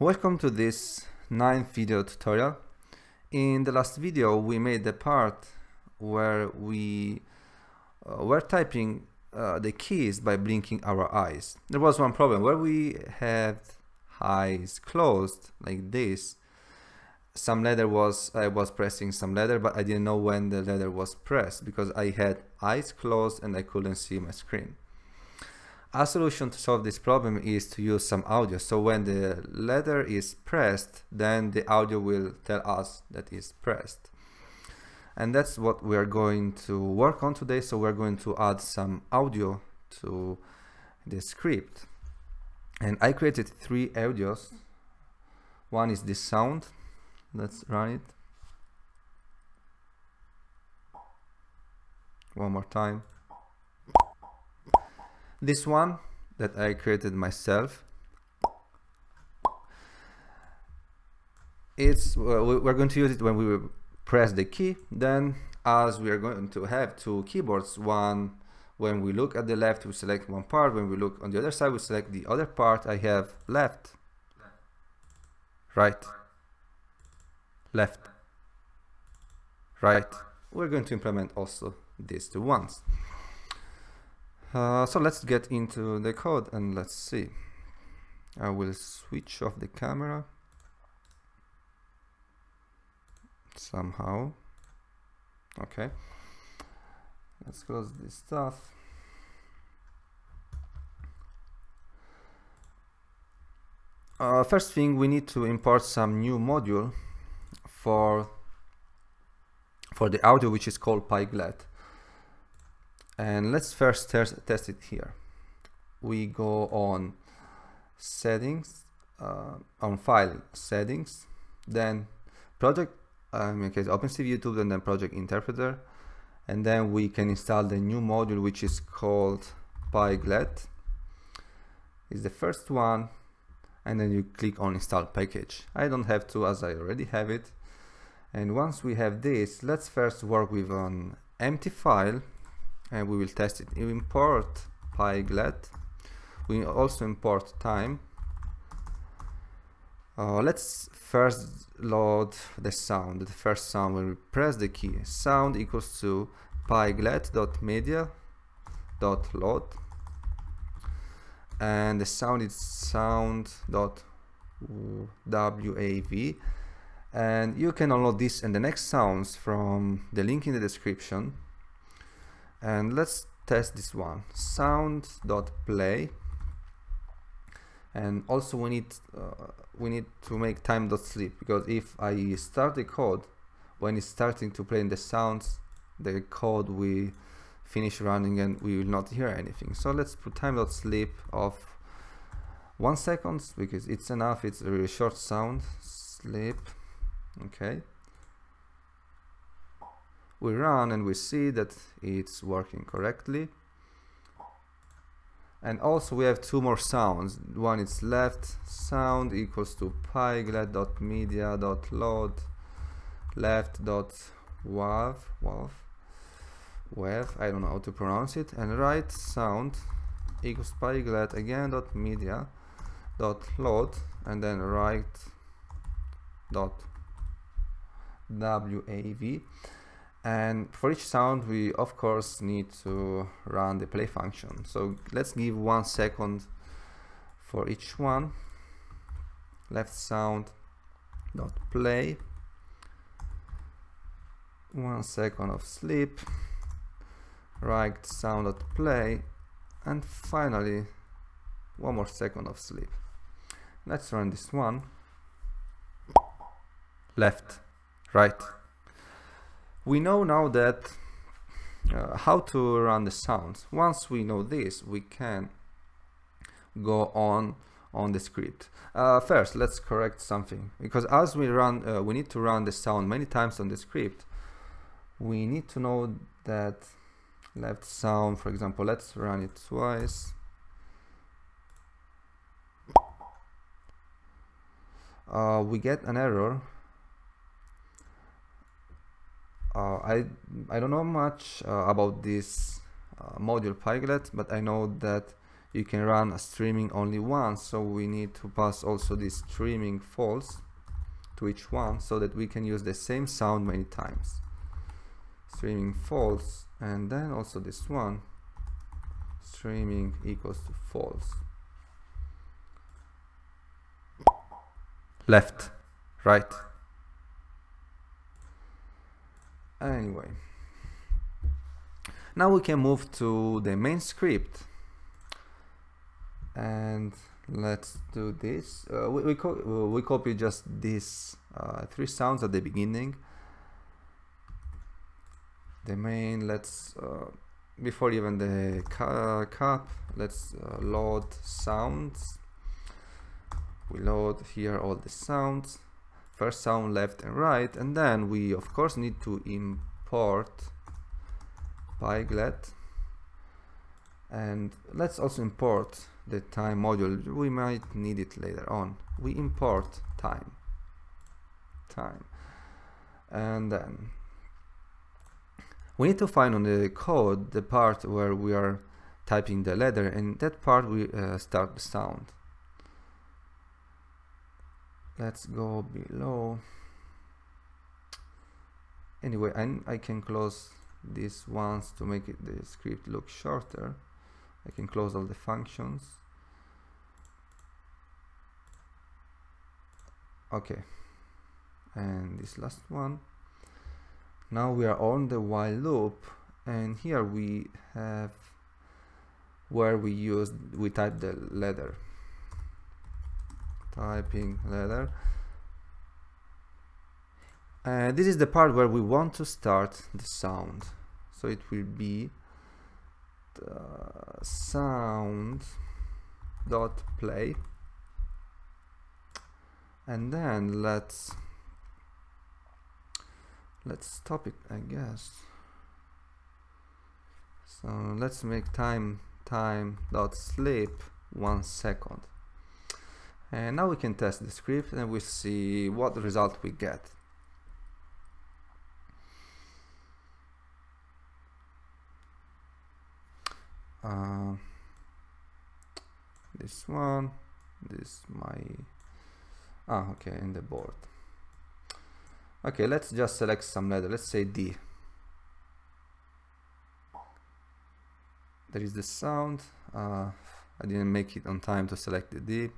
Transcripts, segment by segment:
Welcome to this 9th video tutorial. In the last video we made the part where we were typing the keys by blinking our eyes. There was one problem where we had eyes closed like this. Some letter I was pressing some letter, but I didn't know when the letter was pressed because I had eyes closed and I couldn't see my screen. A solution to solve this problem is to use some audio. So when the letter is pressed, then the audio will tell us that it's pressed. And that's what we are going to work on today. So we're going to add some audio to the script. And I created 3 audios. One is this sound. Let's run it. One more time. This one that I created myself, we're going to use it when we press the key. Then, as we are going to have 2 keyboards, one when we look at the left we select one part, when we look on the other side we select the other part. I have left, right, left, right. We're going to implement also these 2 ones. So let's get into the code and let's see. I will switch off the camera somehow. Okay, let's close this stuff. First thing, we need to import some new module for the audio, which is called Pyglet. And let's first test it here. We go on settings, on file settings, then project, okay, OpenCV YouTube, and then project interpreter. And then we can install the new module, which is called Pyglet. It's the first one. And then you click on install package. I don't have to, as I already have it. And once we have this, let's first work with an empty file. And we will test it. You import Pyglet. We also import time. Let's first load the sound. The first sound, when we press the key, sound equals to pyglet.media.load, and the sound is sound.wav. And you can download this and the next sounds from the link in the description. And let's test this one, sound.play. And also we need to make time.sleep, because if I start the code, when it's starting to play in the sounds, the code will finish running and we will not hear anything. So let's put time.sleep of 1 second because it's enough. It's a really short sound, sleep. Okay. We run and we see that it's working correctly. And also we have 2 more sounds. One is left, sound equals to pyglet.media.load, left.wav, I don't know how to pronounce it, and right sound equals pyglet again .media.load, and then right.wav. And for each sound we of course need to run the play function. So let's give 1 second for each one. Left sound dot play, 1 second of sleep, right sound dot play, and finally 1 more second of sleep. Let's run this one. Left, right. We know now that how to run the sounds. Once we know this, we can go on the script. First, let's correct something, because as we run, we need to run the sound many times on the script. We need to know that left sound, for example, let's run it twice. We get an error. I don't know much about this module Pyglet, but I know that you can run a streaming only once, so we need to pass also this streaming false to each one so that we can use the same sound many times. Streaming false, and then also this one, streaming equals to false. Left, right. Anyway, now we can move to the main script, and let's do this. We copy just these three sounds at the beginning. The main, let's before even the cap, let's load sounds. We load here all the sounds, first sound left and right, and then we of course need to import Pyglet, and let's also import the time module. We might need it later on. We import time, and then we need to find on the code the part where we are typing the letter, and that part we start the sound. Let's go below. Anyway, I can close this once to make it the script look shorter. I can close all the functions. Okay, and this last one. Now we are on the while loop, and here we have where we type the letter. Typing letter. This is the part where we want to start the sound. So it will be sound.play. And then let's stop it, I guess. So let's make time.sleep 1 second. And now we can test the script, and we'll see what result we get. This one, this okay, in the board. Okay, let's just select some letter, let's say D. There is the sound. I didn't make it on time to select the D.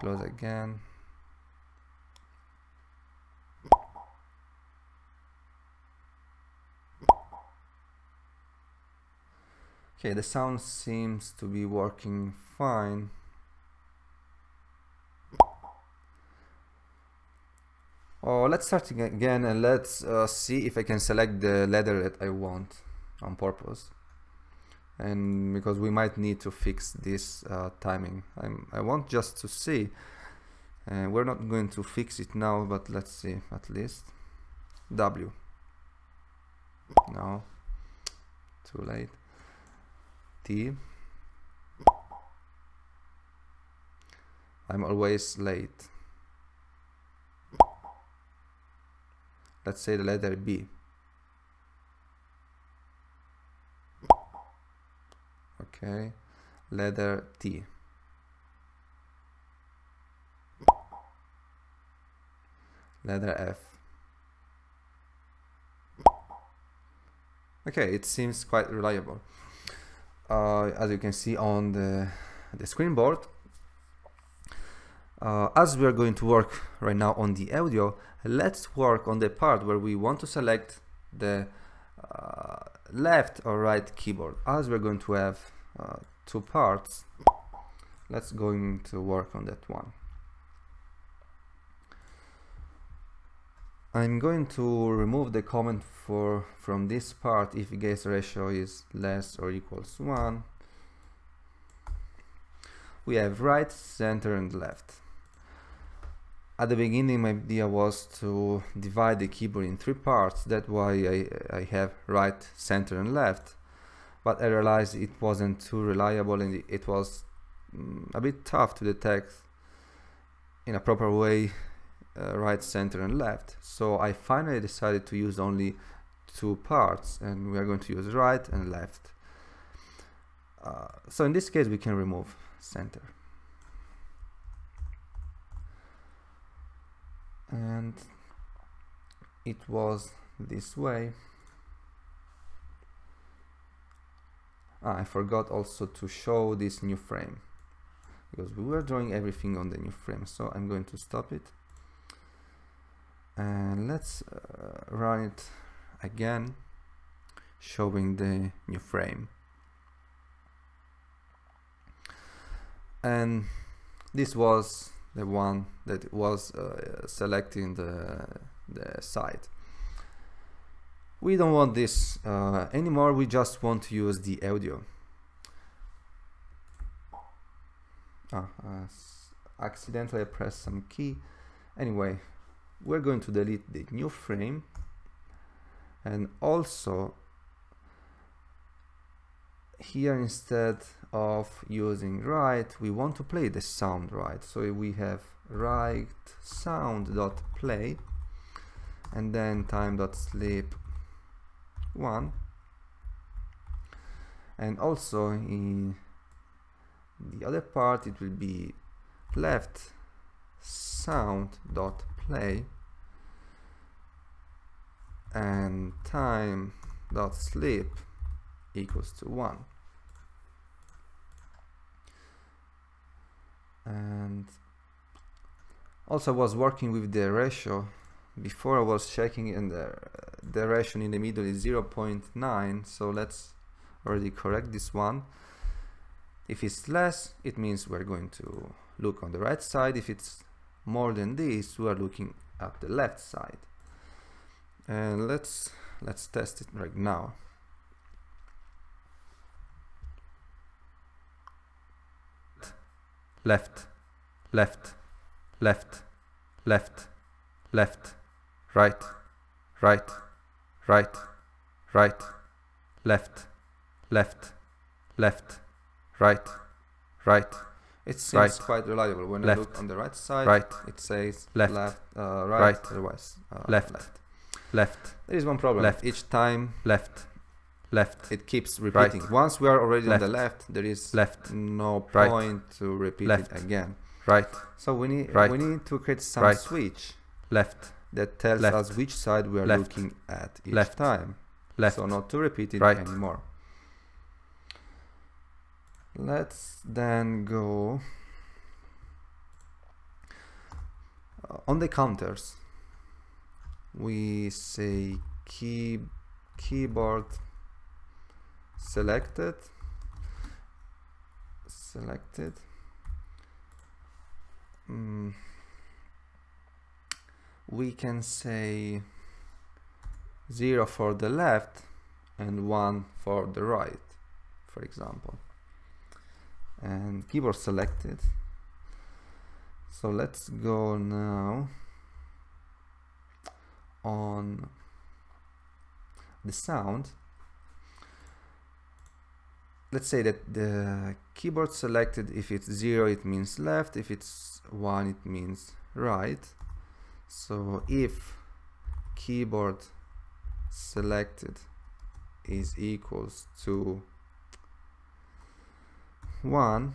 Close again. Okay, the sound seems to be working fine. Let's start again, and let's see if I can select the letter that I want on purpose. And because we might need to fix this timing, I want just to see. We're not going to fix it now, but let's see at least. W. No, too late. T. I'm always late. Let's say the letter B. Okay, letter T. Letter F. Okay, it seems quite reliable. As you can see on the screen board. As we are going to work right now on the audio, let's work on the part where we want to select the left or right keyboard. As we're going to have two parts, let's go into work on that one. I'm going to remove the comment from this part if gaze ratio is less or equals 1. We have right, center, and left. At the beginning, my idea was to divide the keyboard in three parts. That's why I have right, center, and left. But I realized it wasn't too reliable, and it was a bit tough to detect in a proper way right, center, and left. So I finally decided to use only two parts, and we are going to use right and left. So in this case, we can remove center. And it was this way. I forgot also to show this new frame, because we were drawing everything on the new frame. So I'm going to stop it. And let's run it again, showing the new frame. And this was the one that was selecting the side. We don't want this anymore. We just want to use the audio. Accidentally I pressed some key. Anyway, we're going to delete the new frame, and also here, instead of using right, we want to play the sound right. So we have right sound.play and then time.sleep1, and also in the other part it will be left sound.play and time.sleep equals to 1. And also I was working with the ratio before. I was checking, and the ratio in the middle is 0.9, so let's already correct this one. If it's less, it means we're going to look on the right side. If it's more than this, we are looking at the left side. And let's test it right now. Left, left, left, left, left, right, right, right, right, left, left, left, right, right. It seems right, quite reliable. When left, I look on the right side, right, it says left, left, right, otherwise left, left, left. There is one problem. Left. Each time left, left, it keeps repeating. Right. Once we are already left, on the left, there is left, no point right, to repeat left, it again. Right. So we need to create some right, switch left that tells left, us which side we are left, looking at each left, time. Left. So not to repeat it right, anymore. Let's then go on the counters. We say keyboard selected. We can say 0 for the left and 1 for the right, for example. And keyboard selected. So let's go now on the sound. Let's say that the keyboard selected, if it's 0 it means left, if it's 1 it means right. So if keyboard selected is equals to 1,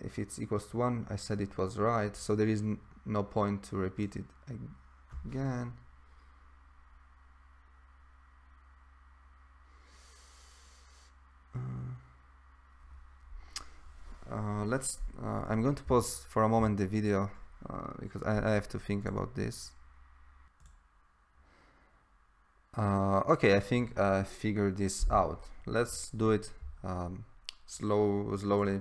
if it's equals to 1, I said it was right, so there is no point to repeat it again. I'm going to pause for a moment the video because I have to think about this. Okay, I think I figured this out. Let's do it slowly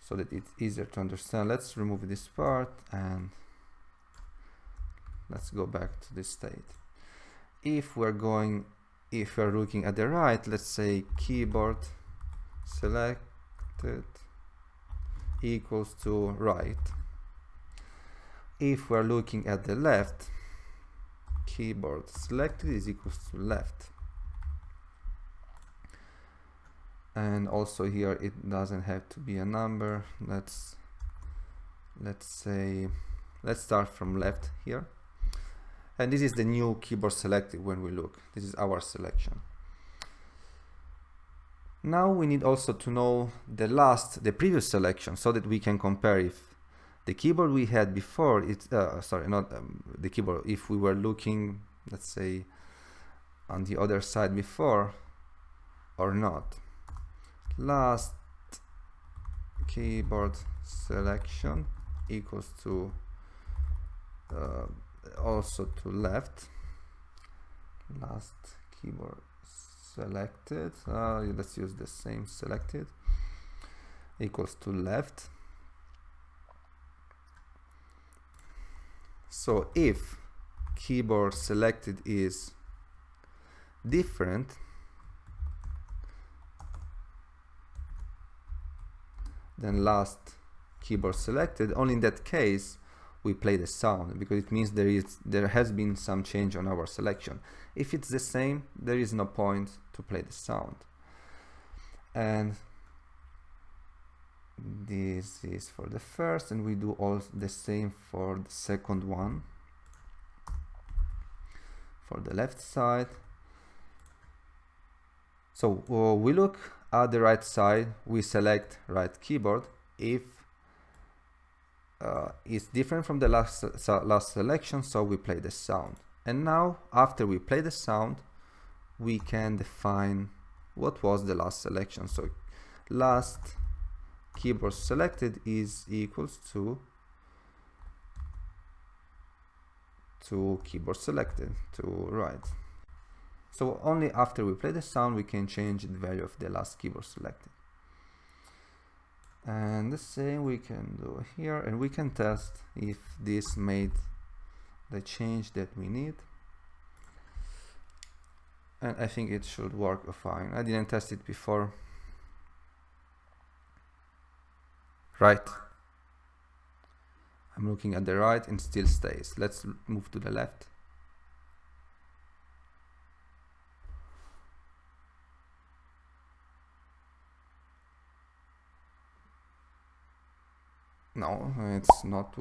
so that it's easier to understand. Let's remove this part and let's go back to this state. If we're looking at the right, let's say keyboard selected equals to right. If we're looking at the left, keyboard selected is equals to left. And also here it doesn't have to be a number. Let's start from left here, And this is the new keyboard selected when we look. This is our selection. Now we need also to know the previous selection, so that we can compare if the keyboard we had before, if we were looking, let's say, on the other side before or not. Last keyboard selection equals to also to left. Last keyboard selected, let's use the same selected, equals to left. So if keyboard selected is different, then last keyboard selected, only in that case we play the sound, because it means there has been some change on our selection. If it's the same, there is no point to play the sound. And this is for the first, and we do all the same for the second one, for the left side. So we look at the right side, we select right keyboard. If it's different from the last selection, so we play the sound. And now after we play the sound, we can define what was the last selection. So last keyboard selected is equals to keyboard selected to right. So only after we play the sound we can change the value of the last keyboard selected. And the same we can do here, and we can test if this made the change that we need. And I think it should work fine. I didn't test it before. Right. I'm looking at the right and still stays. Let's move to the left. No, it's not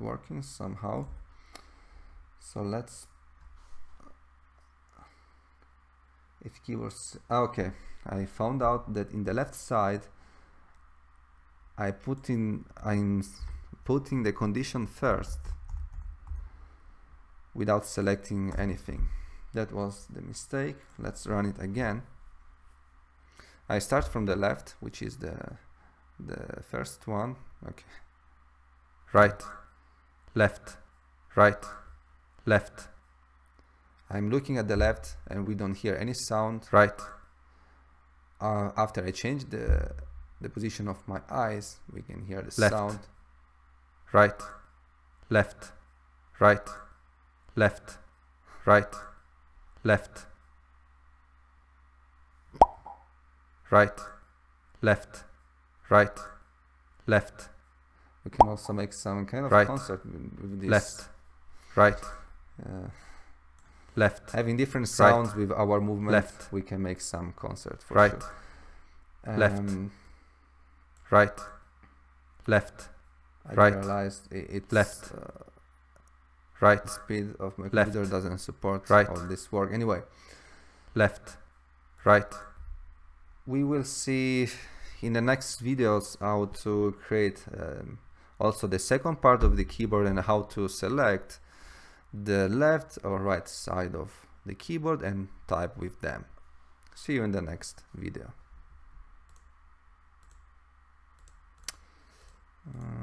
working somehow. So let's, if keywords, okay, I found out that in the left side I put in, I'm putting the condition first without selecting anything. That was the mistake. Let's run it again. I start from the left, which is the first one. Okay, right, left, right, left. I'm looking at the left and we don't hear any sound. Right. After I change the position of my eyes, we can hear the left sound. Right, left, right, left, right, left, right, left, right, left. We can also make some kind of right, concert with this. Left, right, left. Having different sounds right, with our movement, left. We can make some concert for right, sure. Left, right, left, I right, realized it's left, right. Speed of my left, computer doesn't support right, all this work anyway. Left, right. We will see in the next videos how to create also the second part of the keyboard and how to select the left or right side of the keyboard and type with them. See you in the next video.